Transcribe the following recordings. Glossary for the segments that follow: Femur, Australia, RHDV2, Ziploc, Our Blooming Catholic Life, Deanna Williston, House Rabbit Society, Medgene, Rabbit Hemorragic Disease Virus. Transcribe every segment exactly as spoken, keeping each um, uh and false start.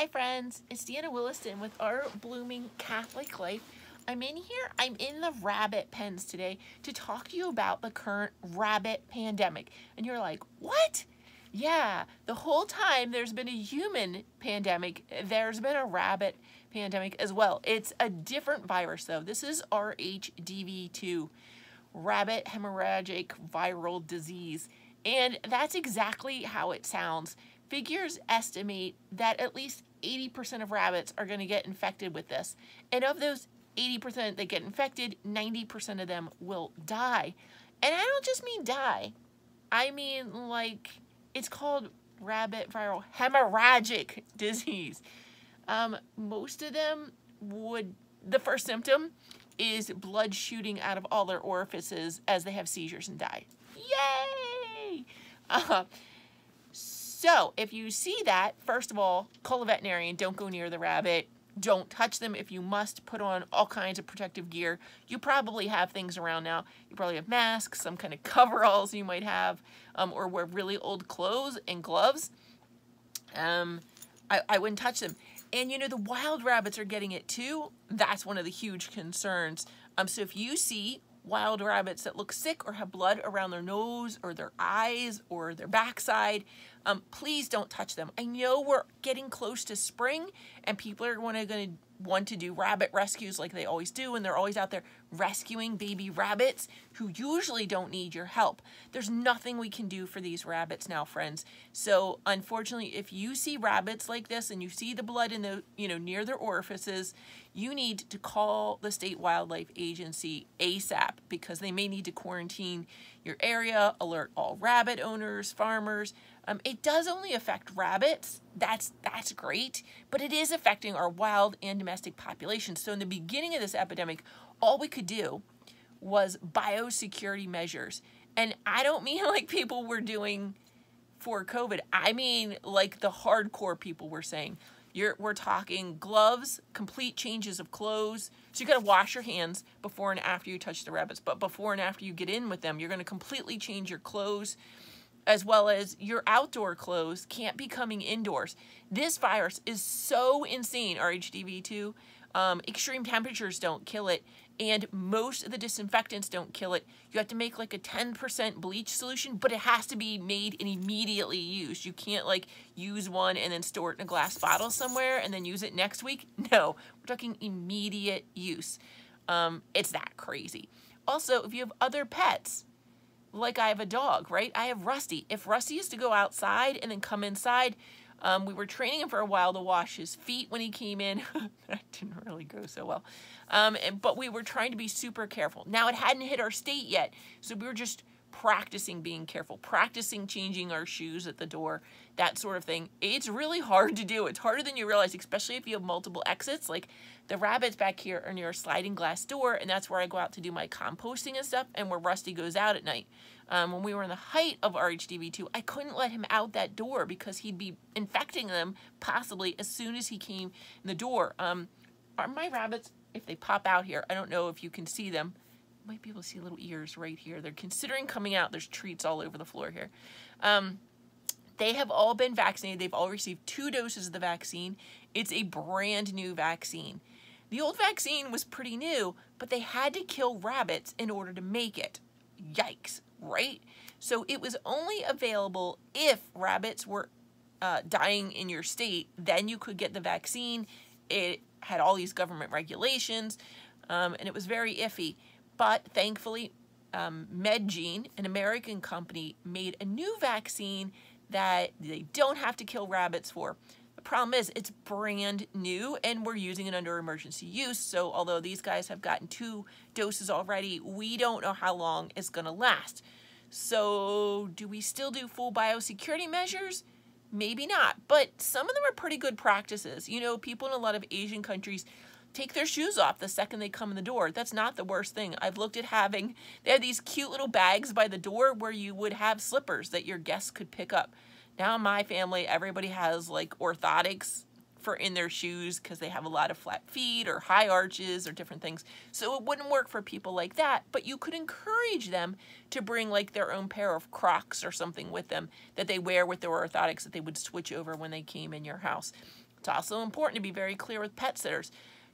Hi friends, it's Deanna Williston with Our Blooming Catholic Life. I'm in here, I'm in the rabbit pens today to talk to you about the current rabbit pandemic. And you're like, what? Yeah, the whole time there's been a human pandemic, there's been a rabbit pandemic as well. It's a different virus though. This is R H D V two, rabbit hemorrhagic viral disease. And that's exactly how it sounds. Figures estimate that at least eighty percent of rabbits are going to get infected with this. And of those eighty percent that get infected, ninety percent of them will die. And I don't just mean die. I mean, like, it's called rabbit viral hemorrhagic disease. Um, most of them would, the first symptom is blood shooting out of all their orifices as they have seizures and die. Yay! Uh, So if you see that, first of all, call a veterinarian, don't go near the rabbit, don't touch them if you must, put on all kinds of protective gear. You probably have things around now. You probably have masks, some kind of coveralls you might have, um, or wear really old clothes and gloves. Um, I, I wouldn't touch them. And you know, the wild rabbits are getting it too. That's one of the huge concerns. Um, so if you see wild rabbits that look sick or have blood around their nose or their eyes or their backside, um, please don't touch them. I know we're getting close to spring and people are going to want to do rabbit rescues like they always do, and they're always out there rescuing baby rabbits who usually don't need your help. There's nothing we can do for these rabbits now, friends. So unfortunately, if you see rabbits like this and you see the blood in the, you know, near their orifices, you need to call the state wildlife agency ASAP because they may need to quarantine your area, alert all rabbit owners, farmers. Um, it does only affect rabbits. That's, that's great, but it is affecting our wild and domestic populations. So in the beginning of this epidemic, all we could do was biosecurity measures. And I don't mean like people were doing for COVID. I mean like the hardcore people were saying. You're, we're talking gloves, complete changes of clothes. So you gotta wash your hands before and after you touch the rabbits. But before and after you get in with them, you're gonna completely change your clothes, as well as your outdoor clothes can't be coming indoors. This virus is so insane, R H D V two. Um, extreme temperatures don't kill it, and most of the disinfectants don't kill it. You have to make like a ten percent bleach solution, but it has to be made and immediately used. You can't like use one and then store it in a glass bottle somewhere and then use it next week. No, we're talking immediate use. Um, it's that crazy. Also, if you have other pets, like I have a dog, right? I have Rusty. If Rusty is to go outside and then come inside, um, we were training him for a while to wash his feet when he came in. That didn't really go so well. Um, and, but we were trying to be super careful. Now, it hadn't hit our state yet, so we were just practicing being careful, practicing changing our shoes at the door, that sort of thing. It's really hard to do. It's harder than you realize, especially if you have multiple exits. Like the rabbits back here are near a sliding glass door, and that's where I go out to do my composting and stuff and where Rusty goes out at night. Um, when we were in the height of R H D V two, I couldn't let him out that door because he'd be infecting them possibly as soon as he came in the door. Um, are my rabbits, if they pop out here, I don't know if you can see them, might be able to see little ears right here. They're considering coming out. There's treats all over the floor here. Um, they have all been vaccinated. They've all received two doses of the vaccine. It's a brand new vaccine. The old vaccine was pretty new, but they had to kill rabbits in order to make it. Yikes, right? So it was only available if rabbits were uh, dying in your state, then you could get the vaccine. It had all these government regulations, um, and it was very iffy. But thankfully, um, Medgene, an American company, made a new vaccine that they don't have to kill rabbits for. The problem is it's brand new and we're using it under emergency use. So although these guys have gotten two doses already, we don't know how long it's gonna last. So do we still do full biosecurity measures? Maybe not, but some of them are pretty good practices. You know, people in a lot of Asian countries take their shoes off the second they come in the door. That's not the worst thing. I've looked at having, they have these cute little bags by the door where you would have slippers that your guests could pick up. Now in my family, everybody has like orthotics for in their shoes because they have a lot of flat feet or high arches or different things. So it wouldn't work for people like that, but you could encourage them to bring like their own pair of Crocs or something with them that they wear with their orthotics that they would switch over when they came in your house. It's also important to be very clear with pet sitters.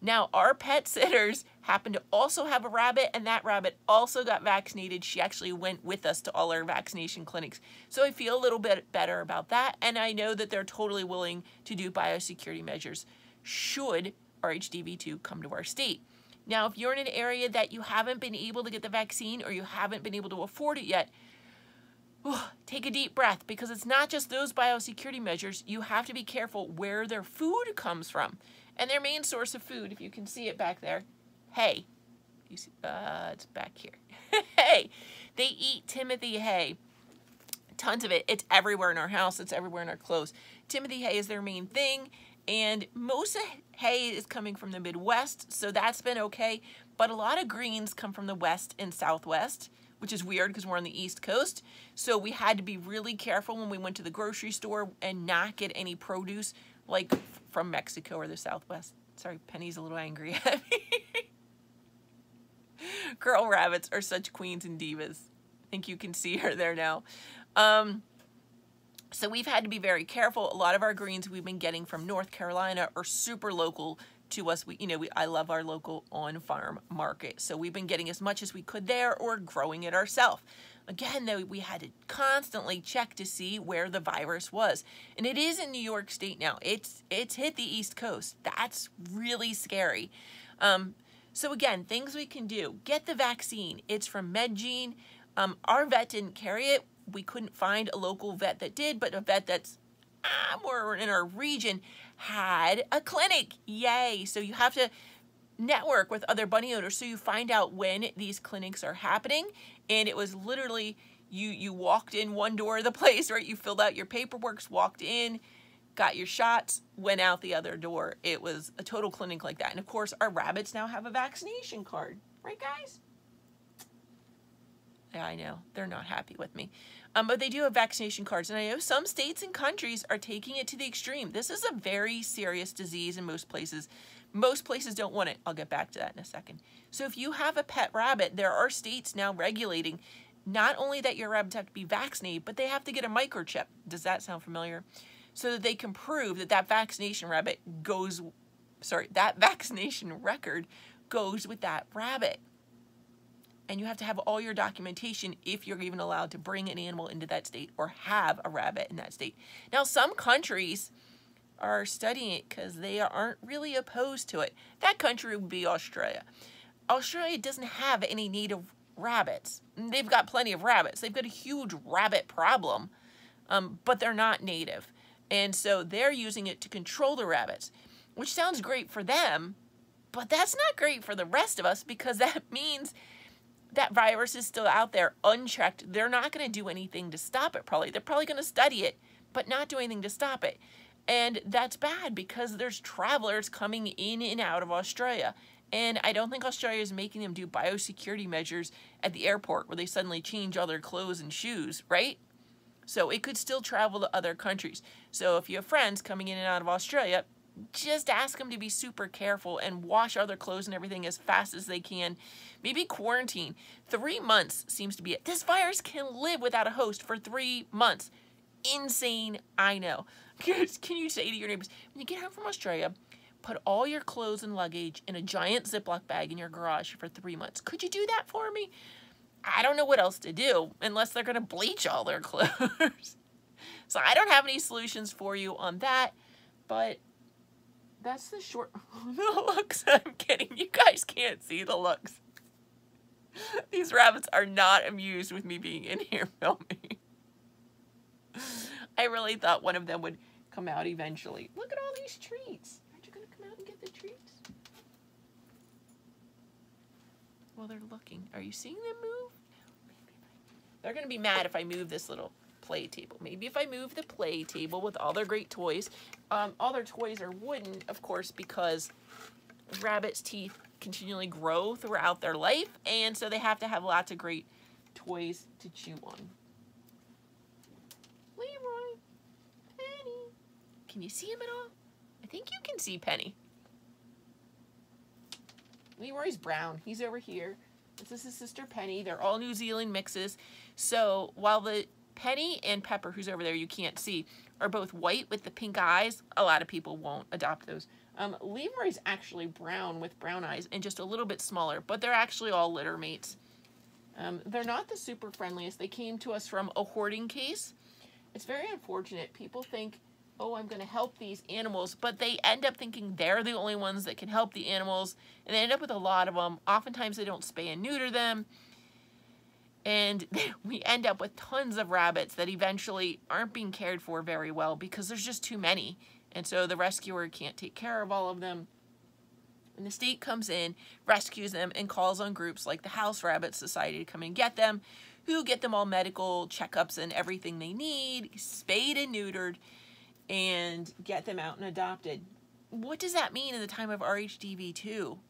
Now, our pet sitters happened to also have a rabbit, and that rabbit also got vaccinated. She actually went with us to all our vaccination clinics. So I feel a little bit better about that, and I know that they're totally willing to do biosecurity measures should R H D V two come to our state. Now, if you're in an area that you haven't been able to get the vaccine or you haven't been able to afford it yet, take a deep breath, because it's not just those biosecurity measures. You have to be careful where their food comes from. And their main source of food, if you can see it back there, hay. You see, uh, it's back here. Hay. They eat Timothy hay. Tons of it. It's everywhere in our house. It's everywhere in our clothes. Timothy hay is their main thing. And most hay is coming from the Midwest, so that's been okay. But a lot of greens come from the West and Southwest, which is weird because we're on the East Coast. So we had to be really careful when we went to the grocery store and not get any produce like from Mexico or the Southwest. Sorry, Penny's a little angry at me. Girl rabbits are such queens and divas. I think you can see her there now. Um, so we've had to be very careful. A lot of our greens we've been getting from North Carolina are super local to us. We, you know, we, I love our local on-farm market. So we've been getting as much as we could there or growing it ourselves. Again, though, we had to constantly check to see where the virus was. And it is in New York State now. It's it's hit the East Coast. That's really scary. Um, so again, things we can do. Get the vaccine. It's from Medgene. Um, our vet didn't carry it. We couldn't find a local vet that did, but a vet that's ah, more in our region had a clinic. Yay. So you have to network with other bunny owners so you find out when these clinics are happening. And it was literally, you you walked in one door of the place, right? You filled out your paperwork, walked in, got your shots, went out the other door. It was a total clinic like that. And of course, our rabbits now have a vaccination card. Right, guys? Yeah, I know. They're not happy with me. Um, but they do have vaccination cards. And I know some states and countries are taking it to the extreme. This is a very serious disease in most places. Most places don't want it. I'll get back to that in a second. So if you have a pet rabbit, there are states now regulating not only that your rabbits have to be vaccinated, but they have to get a microchip. Does that sound familiar? So that they can prove that that vaccination rabbit goes, sorry, that vaccination record goes with that rabbit. And you have to have all your documentation if you're even allowed to bring an animal into that state or have a rabbit in that state. Now, some countries are studying it because they aren't really opposed to it. That country would be Australia. Australia doesn't have any native rabbits. They've got plenty of rabbits. They've got a huge rabbit problem, um, but they're not native. And so they're using it to control the rabbits, which sounds great for them, but that's not great for the rest of us, because that means that virus is still out there unchecked. They're not going to do anything to stop it, probably. They're probably going to study it, but not do anything to stop it. And that's bad, because there's travelers coming in and out of Australia. And I don't think Australia is making them do biosecurity measures at the airport where they suddenly change all their clothes and shoes, right? So it could still travel to other countries. So if you have friends coming in and out of Australia, just ask them to be super careful and wash all their clothes and everything as fast as they can. Maybe quarantine. Three months seems to be it. This virus can live without a host for three months. Insane, I know. Can you say to your neighbors, when you get home from Australia, put all your clothes and luggage in a giant Ziploc bag in your garage for three months? Could you do that for me? I don't know what else to do, unless they're going to bleach all their clothes. So I don't have any solutions for you on that, but that's the short, the looks I'm kidding. You guys can't see the looks. These rabbits are not amused with me being in here filming. I really thought one of them would come out eventually. Look at all these treats. Aren't you going to come out and get the treats? Well, they're looking. Are you seeing them move? They're going to be mad if I move this little play table. Maybe if I move the play table with all their great toys. Um, all their toys are wooden, of course, because rabbits' teeth continually grow throughout their life, and so they have to have lots of great toys to chew on. Leroy, Penny. Can you see him at all? I think you can see Penny. Leroy's brown. He's over here. This is his sister Penny. They're all New Zealand mixes. So while the Penny and Pepper, who's over there you can't see, are both white with the pink eyes. A lot of people won't adopt those. Um, Leroy's actually brown with brown eyes and just a little bit smaller, but they're actually all litter mates. Um, they're not the super friendliest. They came to us from a hoarding case. It's very unfortunate. People think, oh, I'm going to help these animals, but they end up thinking they're the only ones that can help the animals, and they end up with a lot of them. Oftentimes they don't spay and neuter them. And we end up with tons of rabbits that eventually aren't being cared for very well because there's just too many. And so the rescuer can't take care of all of them. And the state comes in, rescues them, and calls on groups like the House Rabbit Society to come and get them, who get them all medical checkups and everything they need, spayed and neutered, and get them out and adopted. What does that mean in the time of R H D V two?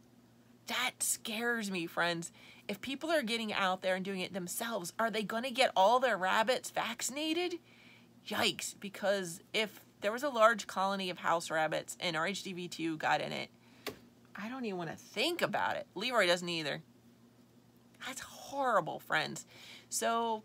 That scares me, friends. If people are getting out there and doing it themselves, are they going to get all their rabbits vaccinated? Yikes, because if there was a large colony of house rabbits and R H D V two got in it, I don't even want to think about it. Leroy doesn't either. That's horrible, friends. So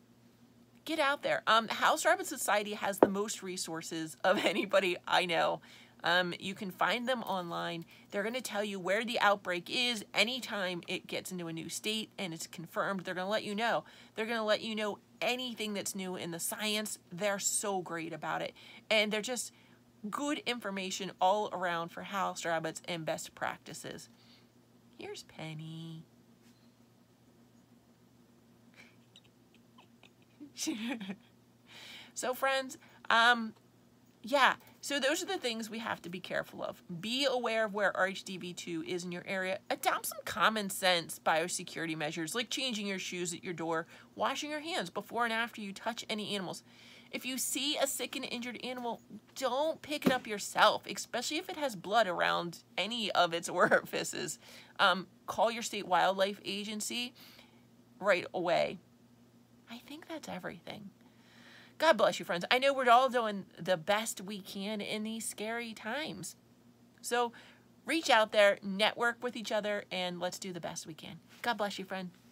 get out there. Um, House Rabbit Society has the most resources of anybody I know. Um, you can find them online. They're going to tell you where the outbreak is anytime it gets into a new state and it's confirmed. They're going to let you know. They're going to let you know anything that's new in the science. They're so great about it. And they're just good information all around for house rabbits and best practices. Here's Penny. So friends, um, yeah. So those are the things we have to be careful of. Be aware of where R H D V two is in your area. Adopt some common sense biosecurity measures like changing your shoes at your door, washing your hands before and after you touch any animals. If you see a sick and injured animal, don't pick it up yourself, especially if it has blood around any of its orifices. Um, call your state wildlife agency right away. I think that's everything. God bless you, friends. I know we're all doing the best we can in these scary times. So reach out there, network with each other, and let's do the best we can. God bless you, friend.